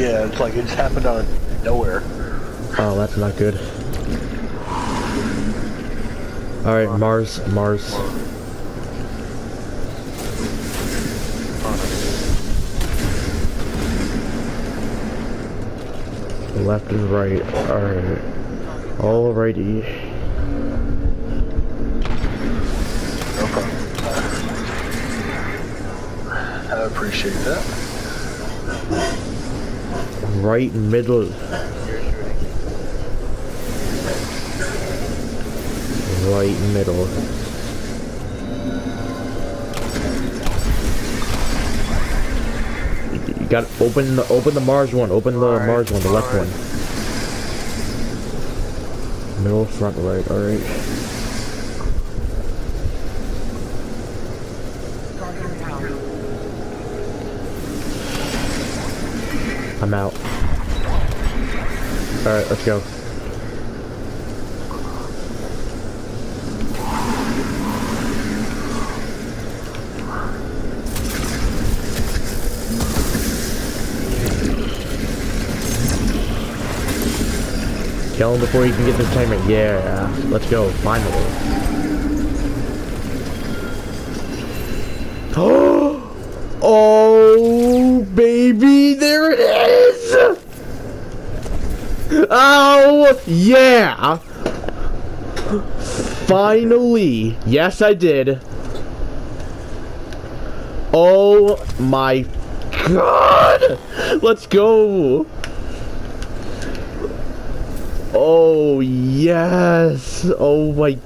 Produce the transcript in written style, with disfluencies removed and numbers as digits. Yeah, it's like it just happened out of nowhere. Oh, that's not good. Alright, Mars. Left and right. Alright. Alrighty. Okay. I appreciate that. Right middle. You got open the Mars one. Open the Mars one. The left one. Middle, front, right. All right. I'm out. All right, let's go. Kill him before you can get this timer. Yeah, let's go. Finally. Oh, baby, there it is. Oh, yeah. Finally. Yes, I did. Oh, my God. Let's go. Oh yes! Oh my